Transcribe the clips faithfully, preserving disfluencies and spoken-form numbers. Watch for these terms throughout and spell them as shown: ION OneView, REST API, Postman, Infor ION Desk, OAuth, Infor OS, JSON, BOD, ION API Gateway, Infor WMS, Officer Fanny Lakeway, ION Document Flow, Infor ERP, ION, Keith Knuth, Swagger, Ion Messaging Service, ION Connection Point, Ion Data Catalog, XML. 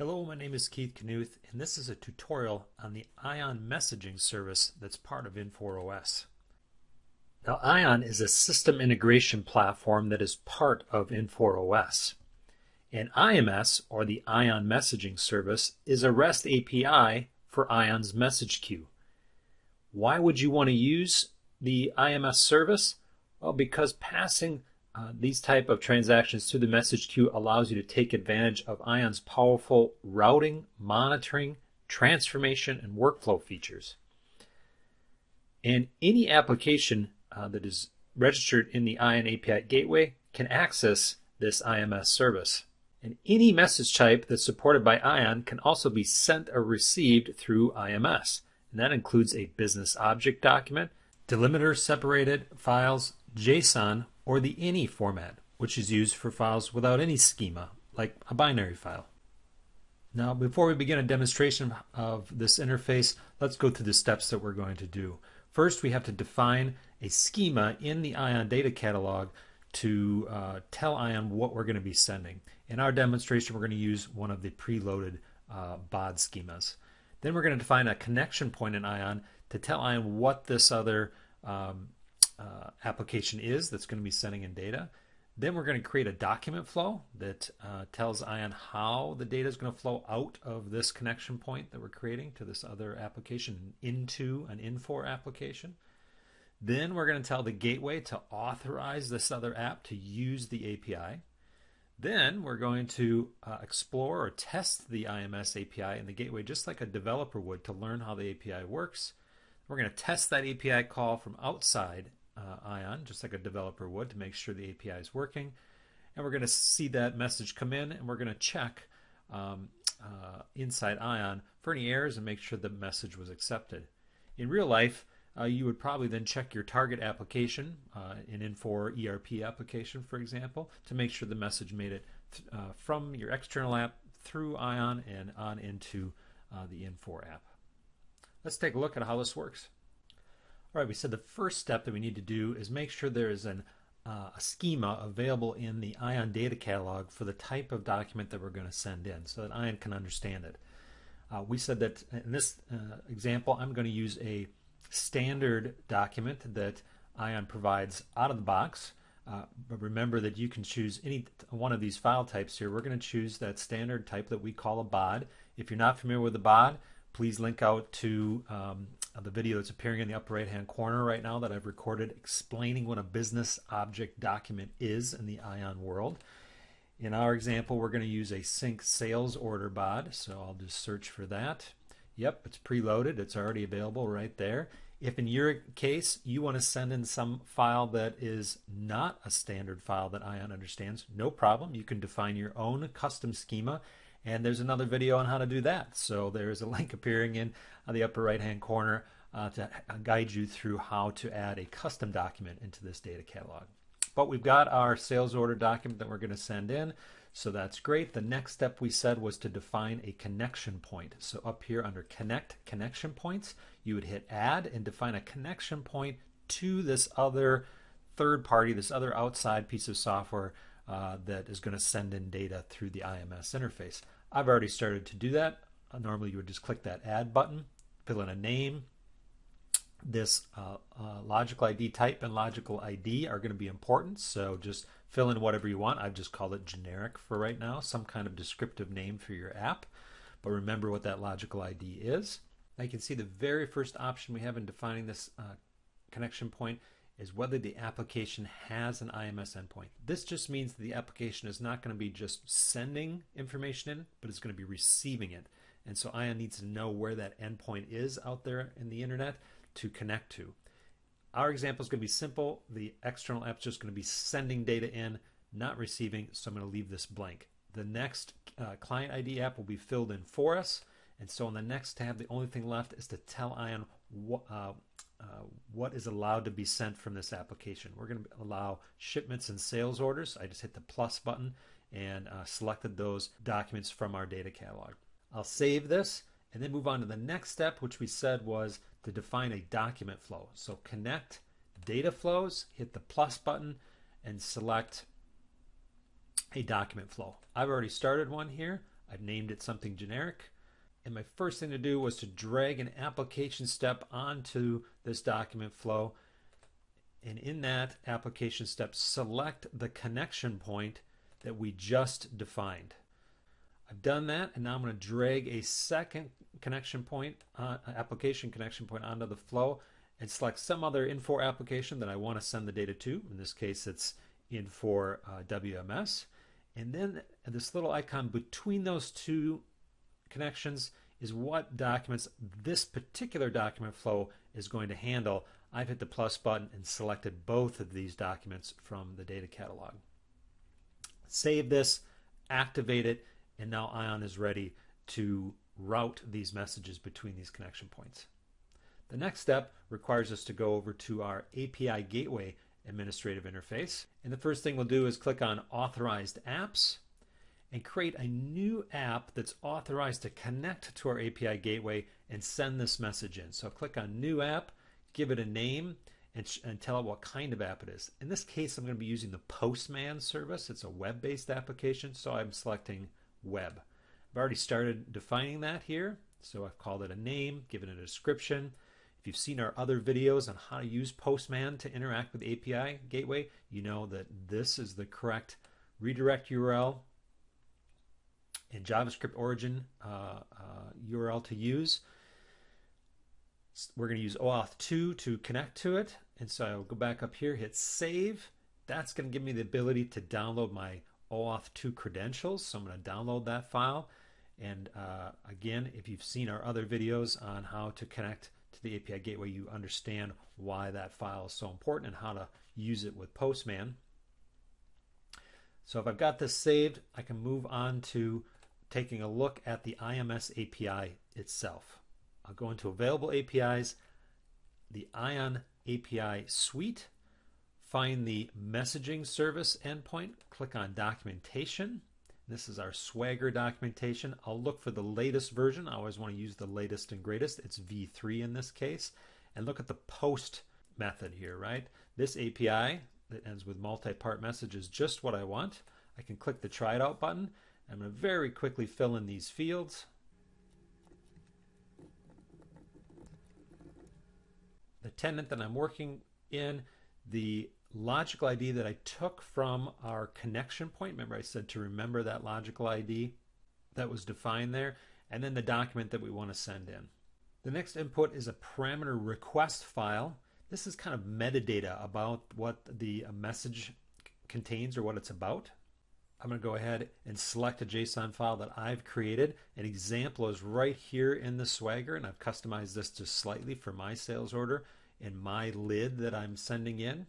Hello, my name is Keith Knuth, and this is a tutorial on the Ion Messaging Service that's part of Infor O S. Now, Ion is a system integration platform that is part of Infor O S. And I M S, or the Ion Messaging Service, is a REST A P I for Ion's message queue. Why would you want to use the I M S service? Well, because passing Uh, these type of transactions through the message queue allows you to take advantage of Ion's powerful routing, monitoring, transformation, and workflow features. And any application uh, that is registered in the Ion A P I gateway can access this I M S service. And any message type that's supported by Ion can also be sent or received through I M S. And that includes a business object document, delimiter-separated files, JSON, or the I N I format, which is used for files without any schema, like a binary file. Now, before we begin a demonstration of this interface, let's go through the steps that we're going to do. First, we have to define a schema in the Ion Data Catalog to uh, tell Ion what we're going to be sending. In our demonstration, we're going to use one of the preloaded uh, B O D schemas. Then we're going to define a connection point in Ion to tell Ion what this other um, Uh, application is that's going to be sending in data. Then we're going to create a document flow that uh, tells Ion how the data is going to flow out of this connection point that we're creating to this other application into an Infor application. Then we're going to tell the gateway to authorize this other app to use the A P I. Then we're going to uh, explore or test the I M S A P I in the gateway just like a developer would to learn how the A P I works. We're going to test that A P I call from outside Uh, Ion, just like a developer would, to make sure the A P I is working. And we're going to see that message come in, and we're going to check um, uh, inside Ion for any errors and make sure the message was accepted. In real life, uh, you would probably then check your target application, uh, an Infor E R P application, for example, to make sure the message made it uh, from your external app through Ion and on into uh, the Infor app. Let's take a look at how this works. All right, we said the first step that we need to do is make sure there is an, uh, a schema available in the Ion Data Catalog for the type of document that we're going to send in so that Ion can understand it. Uh, we said that in this uh, example, I'm going to use a standard document that Ion provides out of the box. Uh, but remember that you can choose any one of these file types here. We're going to choose that standard type that we call a B O D. If you're not familiar with a B O D, please link out to um, the video that's appearing in the upper right hand corner right now that I've recorded explaining what a business object document is in the Ion world. In our example, we're going to use a sync sales order B O D, so I'll just search for that. Yep, it's preloaded, it's already available right there. If in your case you want to send in some file that is not a standard file that Ion understands, no problem, you can define your own custom schema. And there's another video on how to do that. So there is a link appearing in the upper right-hand corner uh, to guide you through how to add a custom document into this data catalog. But we've got our sales order document that we're going to send in, so that's great. The next step we said was to define a connection point. So up here under Connect Connection Points, you would hit Add and define a connection point to this other third party, this other outside piece of software Uh, that is going to send in data through the I M S interface. I've already started to do that. Normally you would just click that add button, fill in a name. This uh, uh, logical I D type and logical I D are going to be important, so just fill in whatever you want. I've just called it generic for right now, some kind of descriptive name for your app, but remember what that logical I D is. Now you can see the very first option we have in defining this uh, connection point is whether the application has an I M S endpoint. This just means that the application is not going to be just sending information in, but it's going to be receiving it. And so Ion needs to know where that endpoint is out there in the internet to connect to. Our example is going to be simple. The external app is just going to be sending data in, not receiving, so I'm going to leave this blank. The next uh, client I D app will be filled in for us. And so in the next tab, the only thing left is to tell Ion what, uh, Uh, what is allowed to be sent from this application. We're going to allow shipments and sales orders. I just hit the plus button and uh, selected those documents from our data catalog. I'll save this and then move on to the next step, which we said was to define a document flow. So connect data flows, hit the plus button, and select a document flow. I've already started one here. I've named it something generic. And my first thing to do was to drag an application step onto this document flow. And in that application step, select the connection point that we just defined. I've done that, and now I'm going to drag a second connection point, uh, application connection point onto the flow, and select some other Infor application that I want to send the data to. In this case, it's Infor uh, W M S. And then this little icon between those two connections is what documents this particular document flow is going to handle. I've hit the plus button and selected both of these documents from the data catalog. Save this, activate it, and now Ion is ready to route these messages between these connection points. The next step requires us to go over to our A P I gateway administrative interface. And the first thing we'll do is click on Authorized Apps and create a new app that's authorized to connect to our A P I gateway and send this message in. So click on New App, give it a name, and, and tell it what kind of app it is. In this case, I'm going to be using the Postman service. It's a web-based application, so I'm selecting Web. I've already started defining that here, so I've called it a name, given it a description. If you've seen our other videos on how to use Postman to interact with A P I Gateway, you know that this is the correct redirect U R L and JavaScript origin uh, uh, U R L to use. We're going to use OAuth two to connect to it, and so I'll go back up here, hit save. That's going to give me the ability to download my OAuth two credentials, so I'm going to download that file. And uh, again, if you've seen our other videos on how to connect to the A P I gateway, you understand why that file is so important and how to use it with Postman. So if I've got this saved, I can move on to taking a look at the I M S A P I itself. I'll go into Available A P Is, the Ion A P I Suite, find the Messaging Service endpoint, click on Documentation. This is our Swagger documentation. I'll look for the latest version. I always want to use the latest and greatest. It's V three in this case. And look at the post method here, right? This A P I that ends with multi-part message is just what I want. I can click the Try It Out button. I'm going to very quickly fill in these fields. The tenant that I'm working in, the logical I D that I took from our connection point. Remember I said to remember that logical I D that was defined there, and then the document that we want to send in. The next input is a parameter request file. This is kind of metadata about what the message contains or what it's about. I'm going to go ahead and select a JSON file that I've created. An example is right here in the Swagger, and I've customized this just slightly for my sales order and my lid that I'm sending in.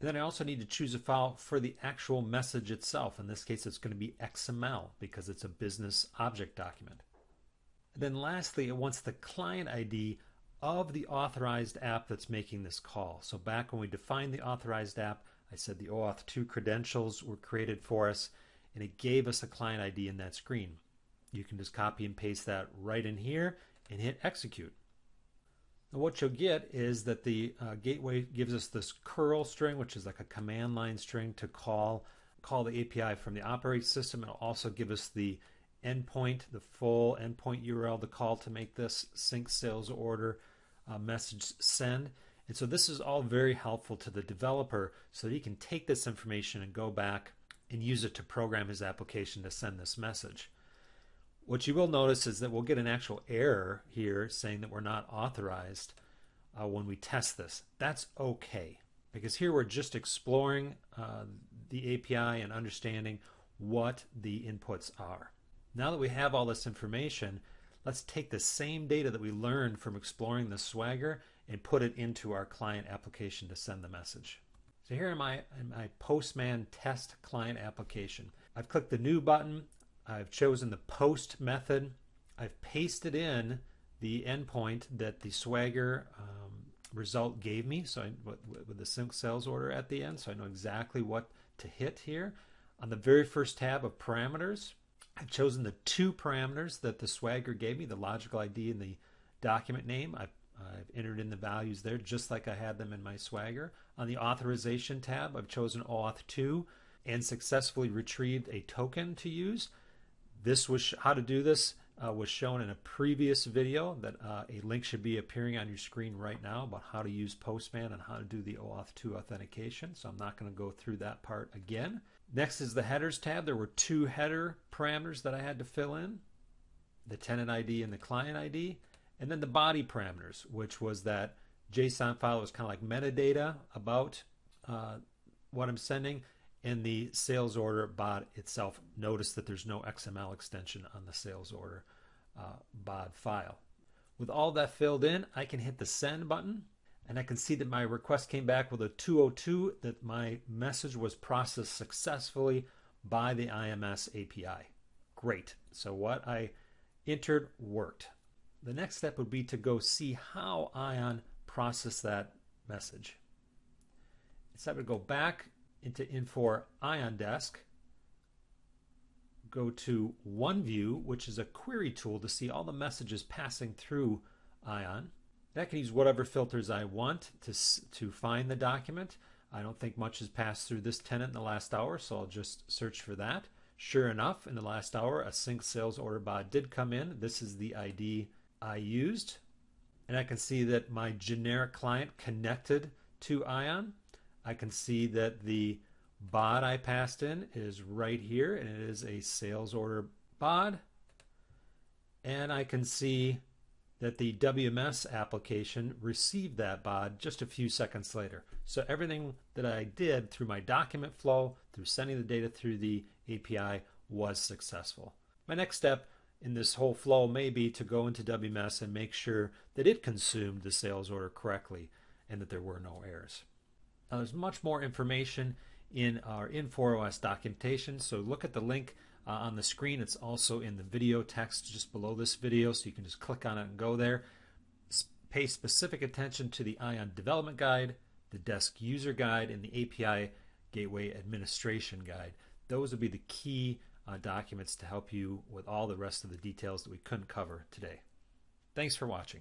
And then I also need to choose a file for the actual message itself. In this case, it's going to be X M L because it's a business object document. And then lastly, it wants the client I D of the authorized app that's making this call. So back when we defined the authorized app, I said the OAuth two credentials were created for us, and it gave us a client I D in that screen. You can just copy and paste that right in here and hit execute. And what you'll get is that the uh, gateway gives us this curl string, which is like a command line string to call, call the A P I from the operating system. It'll also give us the endpoint, the full endpoint U R L to call to make this sync sales order uh, message send. And so this is all very helpful to the developer so that he can take this information and go back and use it to program his application to send this message. What you will notice is that we'll get an actual error here saying that we're not authorized uh, when we test this. That's okay, because here we're just exploring uh, the A P I and understanding what the inputs are. Now that we have all this information, let's take the same data that we learned from exploring the Swagger and put it into our client application to send the message. So here in my, in my Postman test client application, I've clicked the new button. I've chosen the post method. I've pasted in the endpoint that the Swagger um, result gave me, so I, with the sync sales order at the end, so I know exactly what to hit here. On the very first tab of parameters, I've chosen the two parameters that the Swagger gave me, the logical I D and the document name. I've, I've entered in the values there just like I had them in my Swagger. On the authorization tab, I've chosen OAuth two and successfully retrieved a token to use. This was how to do this uh, was shown in a previous video that uh, a link should be appearing on your screen right now about how to use Postman and how to do the OAuth two authentication. So I'm not going to go through that part again. Next is the headers tab. There were two header parameters that I had to fill in, the tenant I D and the client I D, and then the body parameters, which was that JSON file. It was kind of like metadata about uh, what I'm sending, and the sales order B O D itself. Notice that there's no X M L extension on the sales order uh, B O D file. With all that filled in, I can hit the send button, and I can see that my request came back with a two oh two that my message was processed successfully by the I M S A P I. Great. So what I entered worked. The next step would be to go see how Ion processed that message. So I would go back into Infor ION Desk, go to OneView, which is a query tool to see all the messages passing through Ion. And I can use whatever filters I want to, to find the document. I don't think much has passed through this tenant in the last hour, so I'll just search for that. Sure enough, in the last hour, a sync sales order B O D did come in. This is the I D I used. And I can see that my generic client connected to Ion. I can see that the B O D I passed in is right here, and it is a sales order B O D. And I can see that the W M S application received that B O D just a few seconds later. So everything that I did through my document flow, through sending the data through the A P I, was successful. My next step in this whole flow may be to go into W M S and make sure that it consumed the sales order correctly and that there were no errors. Now, there's much more information in our Infor O S documentation, so look at the link uh, on the screen. It's also in the video text just below this video, so you can just click on it and go there. S- pay specific attention to the Ion Development Guide, the Desk User Guide, and the A P I Gateway Administration Guide. Those will be the key uh, documents to help you with all the rest of the details that we couldn't cover today. Thanks for watching.